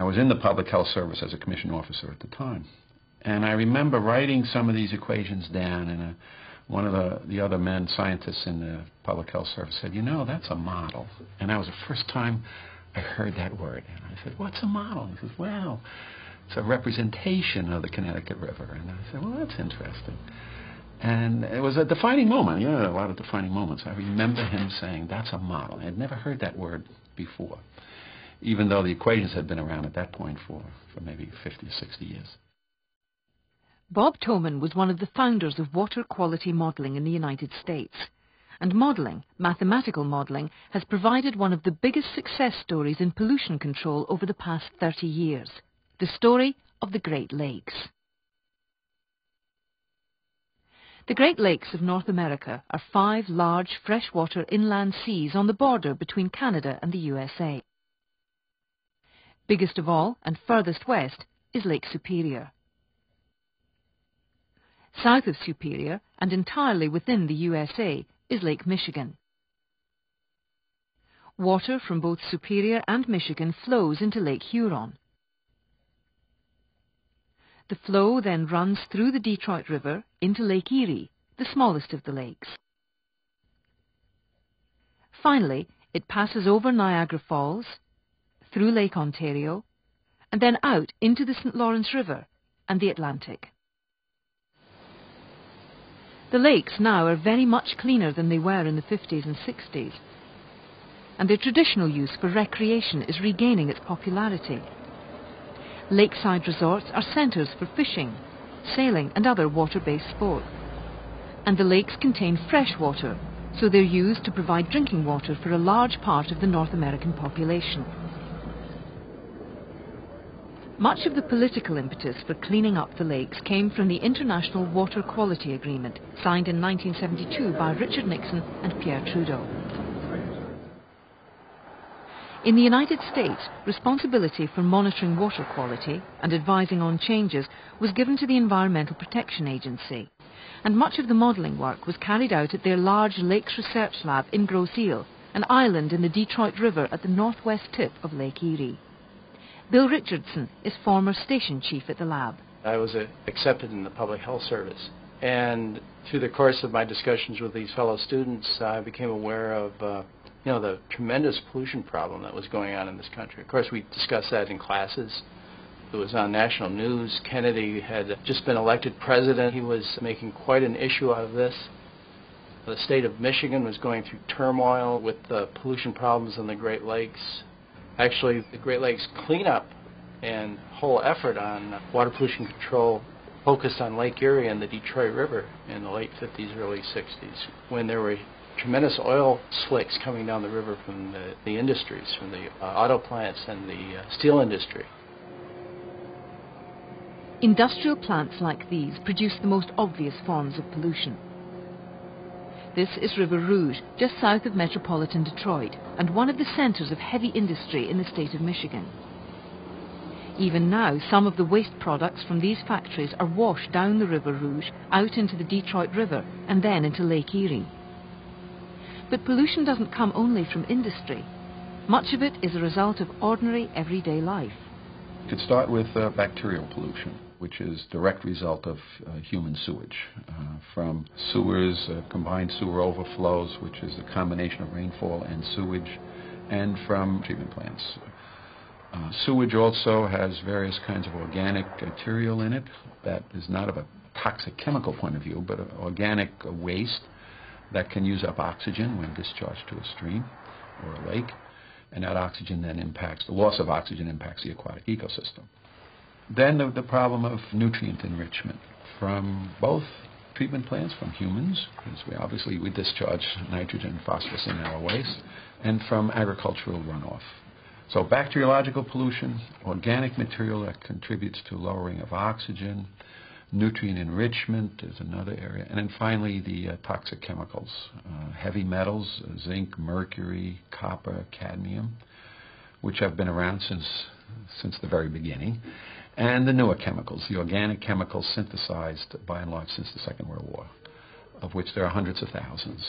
I was in the public health service as a commission officer at the time, and I remember writing some of these equations down, and one of the other men, scientists in the public health service, said, you know, that's a model. And that was the first time I heard that word. And I said, what's a model? And he says, well, it's a representation of the Connecticut River. And I said, well, that's interesting. And it was a defining moment. You know, a lot of defining moments. I remember him saying, that's a model. I had never heard that word before, even though the equations had been around at that point for maybe 50 or 60 years. Bob Thoman was one of the founders of water quality modeling in the United States. And modeling, mathematical modeling, has provided one of the biggest success stories in pollution control over the past 30 years. The story of the Great Lakes. The Great Lakes of North America are five large freshwater inland seas on the border between Canada and the USA. Biggest of all and furthest west is Lake Superior. South of Superior and entirely within the USA is Lake Michigan. Water from both Superior and Michigan flows into Lake Huron. The flow then runs through the Detroit River into Lake Erie, the smallest of the lakes. Finally, it passes over Niagara Falls, through Lake Ontario, and then out into the St. Lawrence River and the Atlantic. The lakes now are very much cleaner than they were in the 50s and 60s, and their traditional use for recreation is regaining its popularity. Lakeside resorts are centres for fishing, sailing and other water-based sport. And the lakes contain fresh water, so they're used to provide drinking water for a large part of the North American population. Much of the political impetus for cleaning up the lakes came from the International Water Quality Agreement, signed in 1972 by Richard Nixon and Pierre Trudeau. In the United States, responsibility for monitoring water quality and advising on changes was given to the Environmental Protection Agency, and much of the modelling work was carried out at their large Lakes Research Lab in Grosse Ile, an island in the Detroit River at the northwest tip of Lake Erie. Bill Richardson is former station chief at the lab. I was accepted in the public health service, and through the course of my discussions with these fellow students, I became aware of you know, the tremendous pollution problem that was going on in this country. Of course, we discussed that in classes. It was on national news. Kennedy had just been elected president. He was making quite an issue out of this. The state of Michigan was going through turmoil with the pollution problems in the Great Lakes. Actually, the Great Lakes cleanup and whole effort on water pollution control focused on Lake Erie and the Detroit River in the late 50s, early 60s, when there were tremendous oil slicks coming down the river from the industries, from the auto plants and the steel industry. Industrial plants like these produce the most obvious forms of pollution. This is River Rouge, just south of metropolitan Detroit, and one of the centres of heavy industry in the state of Michigan. Even now, some of the waste products from these factories are washed down the River Rouge, out into the Detroit River, and then into Lake Erie. But pollution doesn't come only from industry. Much of it is a result of ordinary, everyday life. You could start with bacterial pollution, which is a direct result of human sewage. From sewers, combined sewer overflows, which is a combination of rainfall and sewage, and from treatment plants. Sewage also has various kinds of organic material in it. That is not of a toxic chemical point of view, but organic waste that can use up oxygen when discharged to a stream or a lake, and that oxygen then impacts, the loss of oxygen impacts the aquatic ecosystem. Then the problem of nutrient enrichment from both treatment plants, from humans, because we obviously discharge nitrogen and phosphorus in our waste, and from agricultural runoff. So bacteriological pollution, organic material that contributes to lowering of oxygen, nutrient enrichment is another area. And then finally, the toxic chemicals, heavy metals, zinc, mercury, copper, cadmium, which have been around since the very beginning, and the newer chemicals, the organic chemicals synthesized, by and large, since the Second World War, of which there are hundreds of thousands.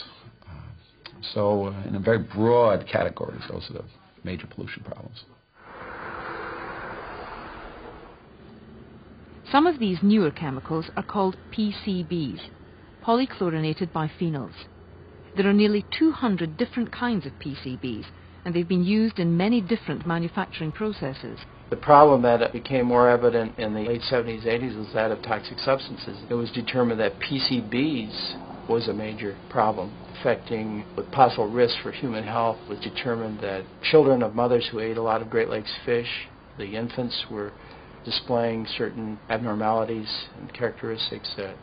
So in a very broad category, those are the major pollution problems. Some of these newer chemicals are called PCBs, polychlorinated biphenyls. There are nearly 200 different kinds of PCBs, and they've been used in many different manufacturing processes. The problem that became more evident in the late 70s, 80s was that of toxic substances. It was determined that PCBs was a major problem, affecting with possible risk for human health. It was determined that children of mothers who ate a lot of Great Lakes fish, the infants were displaying certain abnormalities and characteristics that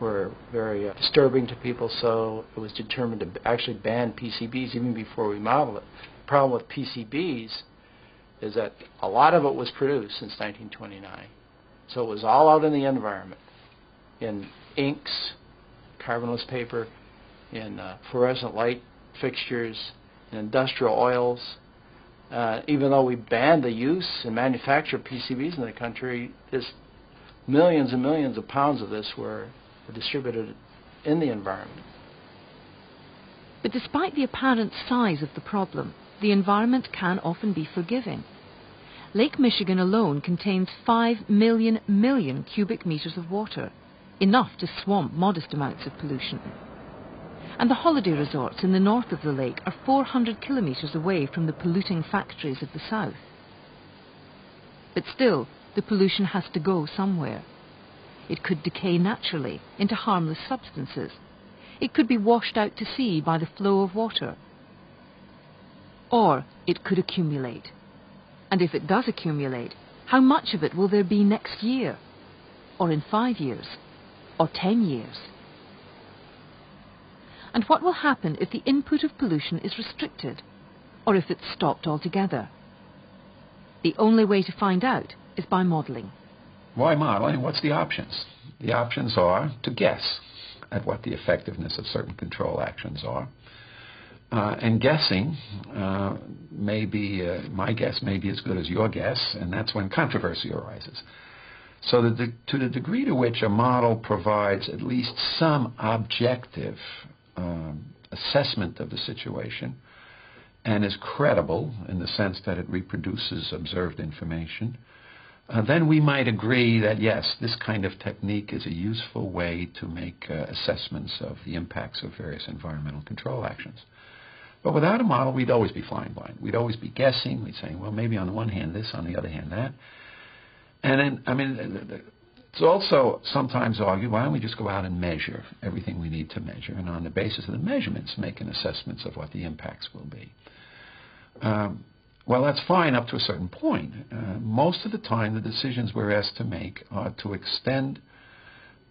were very disturbing to people, so it was determined to actually ban PCBs even before we modeled it. The problem with PCBs is that a lot of it was produced since 1929. So it was all out in the environment, in inks, carbonless paper, in fluorescent light fixtures, in industrial oils. Even though we banned the use and manufacture of PCBs in the country, millions and millions of pounds of this were distributed in the environment. But despite the apparent size of the problem, the environment can often be forgiving. Lake Michigan alone contains 5 million cubic meters of water, enough to swamp modest amounts of pollution. And the holiday resorts in the north of the lake are 400 kilometers away from the polluting factories of the south. But still, the pollution has to go somewhere. It could decay naturally into harmless substances. It could be washed out to sea by the flow of water. Or it could accumulate. And if it does accumulate, how much of it will there be next year? Or in 5 years? Or 10 years? And what will happen if the input of pollution is restricted? Or if it's stopped altogether? The only way to find out is by modelling. Why modelling? What's the options? The options are to guess at what the effectiveness of certain control actions are. And guessing, my guess may be as good as your guess, and that's when controversy arises. So to the degree to which a model provides at least some objective assessment of the situation and is credible in the sense that it reproduces observed information, then we might agree that, yes, this kind of technique is a useful way to make assessments of the impacts of various environmental control actions. But without a model, we'd always be flying blind. We'd always be guessing. We'd say, well, maybe on the one hand this, on the other hand that. And then, I mean, it's also sometimes argued, why don't we just go out and measure everything we need to measure, and on the basis of the measurements, make an assessment of what the impacts will be. Well, that's fine up to a certain point. Most of the time, the decisions we're asked to make are to extend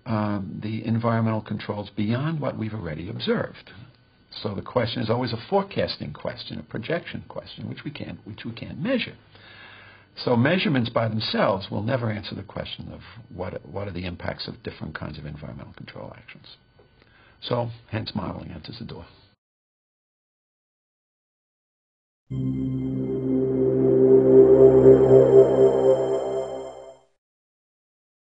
the environmental controls beyond what we've already observed. So the question is always a forecasting question, a projection question, which we can't measure. So measurements by themselves will never answer the question of what are the impacts of different kinds of environmental control actions. So, hence modeling answers the door.